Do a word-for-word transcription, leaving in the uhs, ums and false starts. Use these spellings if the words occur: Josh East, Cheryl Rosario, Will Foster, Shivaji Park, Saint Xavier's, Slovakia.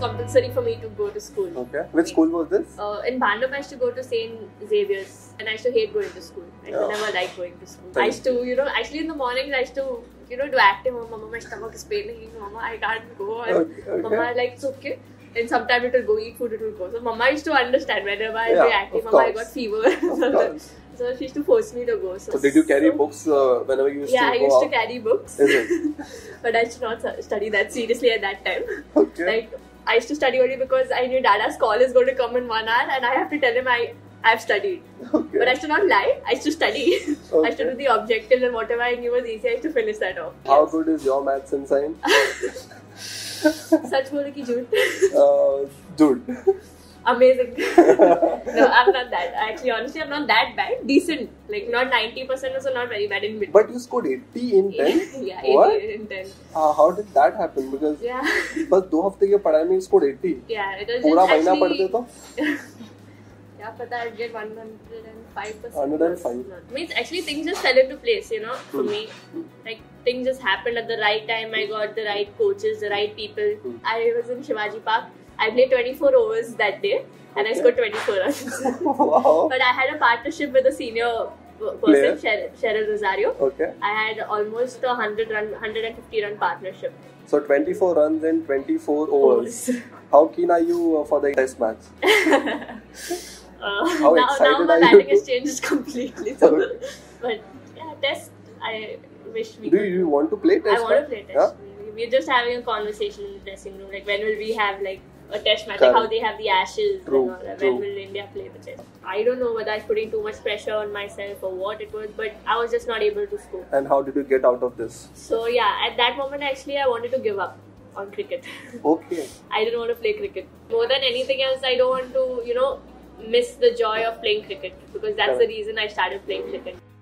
was compulsory for me to go to school. Okay. Which school was this? Uh, in Bandung, I used to go to Saint Xavier's, and I used to hate going to school. I yeah. never liked going to school. Thanks. I used to, you know, actually in the mornings I used to, you know, do active. Mama, my stomach is paining. Mama, I can't go. And okay, okay. Mama, like it's okay. And sometimes it will go eat food. It will go. So Mama used to understand whenever I yeah, active. Mama, I got fever. So she used to force me to go. So, so did you carry so, books uh, whenever you used yeah, to go? Yeah, I used out? to carry books. Is it? But I used to not study that seriously at that time. Okay. Like I used to study only because I knew Dada's call is going to come in one hour, and I have to tell him I I have studied. Okay. But I used to not lie. I used to study. Okay. I used to do the objectives and whatever I knew was easy. I used to finish that off. How yes. good is your maths and science? Such बोले कि झूठ. Dude. Amazing. No, I'm not that. Actually, honestly, I'm not that bad. Decent. Like, not ninety percent, also not very bad in mid. But you scored eighty in ten? Yeah, eighty in ten. Uh, how did that happen? Because yeah. बस दो हफ्ते के पढ़ाई में you scored eighty. Yeah, it was पूरा महीना पढ़ते तो? Yeah, पता I'd get one hundred and five percent. one hundred and five. Means actually things just fell into place, you know, for hmm. me. Like things just happened at the right time. I got the right coaches, the right people. Hmm. I was in Shivaji Park. I played twenty-four overs that day, and okay. I scored twenty-four runs. Wow. But I had a partnership with a senior person, Cheryl, Cheryl Rosario. Okay. I had almost a one hundred run, one hundred fifty run partnership. So twenty-four runs in twenty-four overs. How keen are you for the test match? uh, How now, excited now my batting has changed completely. So. Okay. But yeah, test. I wish we. Do could. you want to play test? I want match? to play test. Yeah? We're just having a conversation in the dressing room. Like when will we have like a test match? Like how they have the Ashes true, and all that. When will India play the test? I don't know whether I was putting too much pressure on myself or what it was, but I was just not able to score. And how did you get out of this? So yeah, at that moment actually I wanted to give up on cricket. Okay. I didn't want to play cricket. More than anything else, I don't want to, you know, miss the joy of playing cricket, because that's yeah. the reason I started playing cricket.